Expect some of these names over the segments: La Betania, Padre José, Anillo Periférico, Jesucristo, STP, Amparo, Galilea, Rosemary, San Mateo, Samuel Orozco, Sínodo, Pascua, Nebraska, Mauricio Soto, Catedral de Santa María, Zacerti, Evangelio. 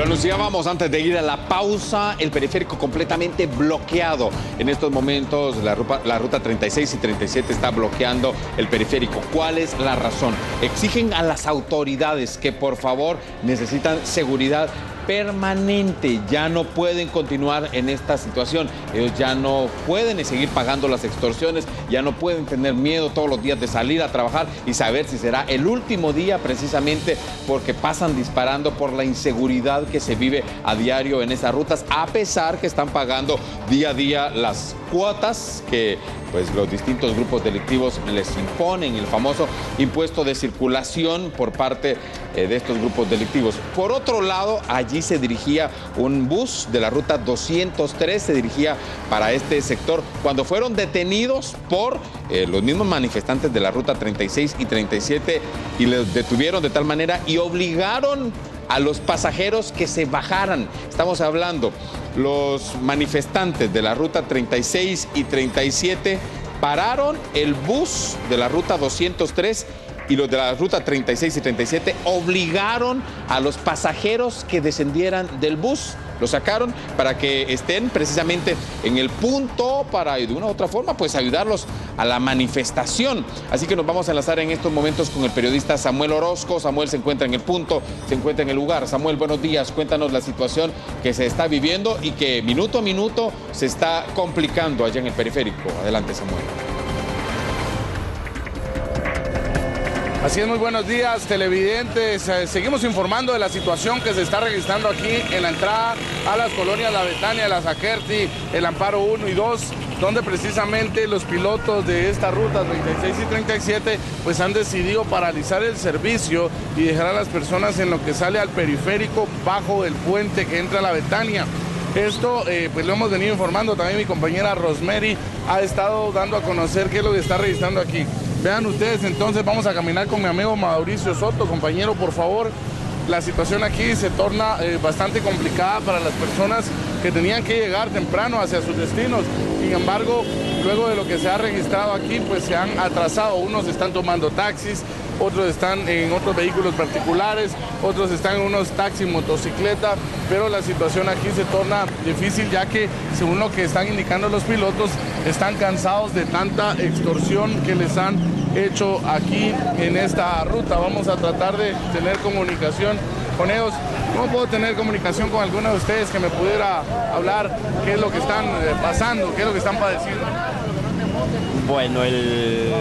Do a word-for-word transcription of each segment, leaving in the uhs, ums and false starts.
Lo anunciábamos antes de ir a la pausa, el periférico completamente bloqueado. En estos momentos la ruta, la ruta treinta y seis y treinta y siete está bloqueando el periférico. ¿Cuál es la razón? Exigen a las autoridades que por favor necesitan seguridad permanente. Ya no pueden continuar en esta situación. Ellos ya no pueden seguir pagando las extorsiones, ya no pueden tener miedo todos los días de salir a trabajar y saber si será el último día, precisamente porque pasan disparando por la inseguridad que se vive a diario en estas rutas, a pesar que están pagando día a día las cuotas que pues los distintos grupos delictivos les imponen, el famoso impuesto de circulación por parte eh, de estos grupos delictivos. Por otro lado, allí se dirigía un bus de la ruta doscientos tres, se dirigía para este sector cuando fueron detenidos por eh, los mismos manifestantes de la ruta treinta y seis y treinta y siete, y les detuvieron de tal manera y obligaron a los pasajeros que se bajaran. Estamos hablando, los manifestantes de la ruta treinta y seis y treinta y siete pararon el bus de la ruta doscientos tres y los de la ruta treinta y seis y treinta y siete obligaron a los pasajeros que descendieran del bus. Los sacaron para que estén precisamente en el punto para, de una u otra forma, pues ayudarlos a la manifestación. Así que nos vamos a enlazar en estos momentos con el periodista Samuel Orozco. Samuel se encuentra en el punto, se encuentra en el lugar. Samuel, buenos días. Cuéntanos la situación que se está viviendo y que minuto a minuto se está complicando allá en el periférico. Adelante, Samuel. Así es, muy buenos días, televidentes. Eh, seguimos informando de la situación que se está registrando aquí en la entrada a las colonias La Betania, La Zacerti, el Amparo uno y dos, donde precisamente los pilotos de esta ruta treinta y seis y treinta y siete pues han decidido paralizar el servicio y dejar a las personas en lo que sale al periférico bajo el puente que entra a La Betania. Esto eh, pues lo hemos venido informando, también mi compañera Rosemary ha estado dando a conocer qué es lo que está registrando aquí. Vean ustedes, entonces vamos a caminar con mi amigo Mauricio Soto. Compañero, por favor, la situación aquí se torna eh, bastante complicada para las personas que tenían que llegar temprano hacia sus destinos. Sin embargo, luego de lo que se ha registrado aquí, pues se han atrasado. Unos están tomando taxis, otros están en otros vehículos particulares, otros están en unos taxis, motocicleta, pero la situación aquí se torna difícil, ya que según lo que están indicando los pilotos, están cansados de tanta extorsión que les han hecho aquí en esta ruta. Vamos a tratar de tener comunicación con ellos. ¿Cómo puedo tener comunicación con alguno de ustedes que me pudiera hablar qué es lo que están pasando, qué es lo que están padeciendo? Bueno, el...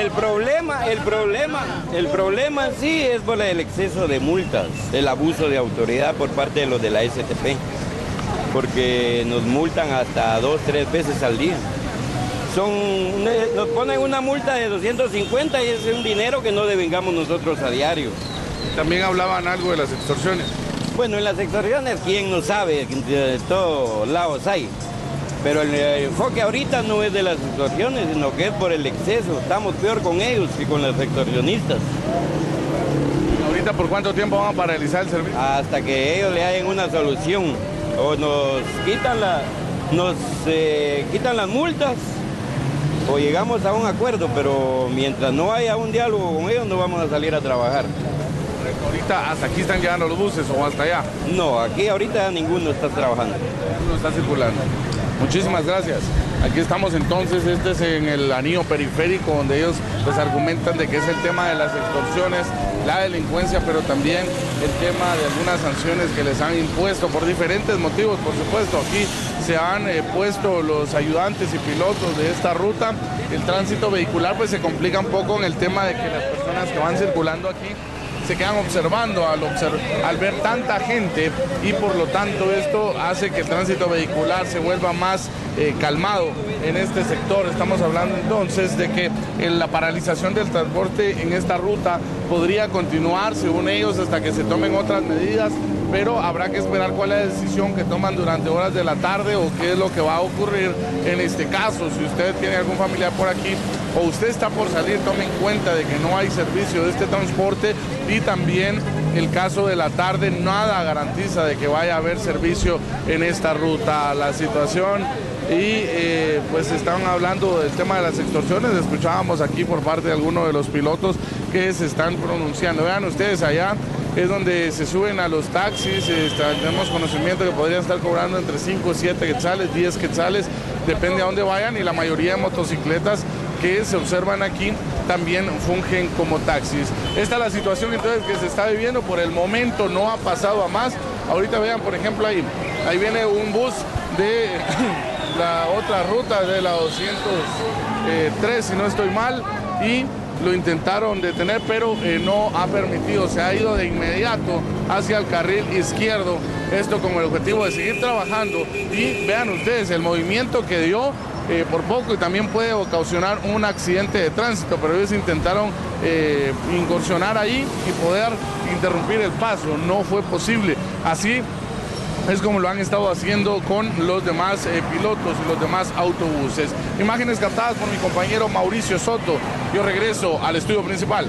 El problema, el problema, el problema en sí es por el exceso de multas, el abuso de autoridad por parte de los de la S T P, porque nos multan hasta dos, tres veces al día. Son, nos ponen una multa de doscientos cincuenta y es un dinero que no devengamos nosotros a diario. También hablaban algo de las extorsiones. Bueno, en las extorsiones, ¿quién no sabe? De todos lados hay. Pero el enfoque ahorita no es de las extorsiones, sino que es por el exceso. Estamos peor con ellos que con los extorsionistas. ¿Ahorita por cuánto tiempo van a paralizar el servicio? Hasta que ellos le hagan una solución. O nos quitan, la, nos, eh, quitan las multas o llegamos a un acuerdo. Pero mientras no haya un diálogo con ellos, no vamos a salir a trabajar. Ahorita hasta aquí están llegando los buses o hasta allá. No, aquí ahorita ninguno está trabajando. Ninguno está circulando. Muchísimas gracias. Aquí estamos entonces, este es en el Anillo Periférico, donde ellos pues argumentan de que es el tema de las extorsiones, la delincuencia, pero también el tema de algunas sanciones que les han impuesto por diferentes motivos, por supuesto. Aquí se han eh, puesto los ayudantes y pilotos de esta ruta. El tránsito vehicular pues se complica un poco en el tema de que las personas que van circulando aquí se quedan observando al, observ al ver tanta gente, y por lo tanto esto hace que el tránsito vehicular se vuelva más eh, calmado en este sector. Estamos hablando entonces de que eh, la paralización del transporte en esta ruta podría continuar, según ellos, hasta que se tomen otras medidas, pero habrá que esperar cuál es la decisión que toman durante horas de la tarde o qué es lo que va a ocurrir en este caso. Si usted tiene algún familiar por aquí o usted está por salir, tome en cuenta de que no hay servicio de este transporte, y también el caso de la tarde, nada garantiza de que vaya a haber servicio en esta ruta. La situación y eh, pues están hablando del tema de las extorsiones, escuchábamos aquí por parte de algunos de los pilotos que se están pronunciando. Vean ustedes allá es donde se suben a los taxis, está, tenemos conocimiento que podrían estar cobrando entre cinco, siete quetzales, diez quetzales, depende a dónde vayan, y la mayoría de motocicletas que se observan aquí también fungen como taxis. Esta es la situación entonces que se está viviendo, por el momento no ha pasado a más. Ahorita vean, por ejemplo, ahí, ahí viene un bus de la otra ruta, de la doscientos tres, si no estoy mal, y lo intentaron detener, pero eh, no ha permitido, se ha ido de inmediato hacia el carril izquierdo, esto con el objetivo de seguir trabajando, y vean ustedes el movimiento que dio eh, por poco, y también puede ocasionar un accidente de tránsito, pero ellos intentaron eh, incursionar ahí y poder interrumpir el paso, no fue posible, así es como lo han estado haciendo con los demás eh, pilotos y los demás autobuses. Imágenes captadas por mi compañero Mauricio Soto. Yo regreso al estudio principal.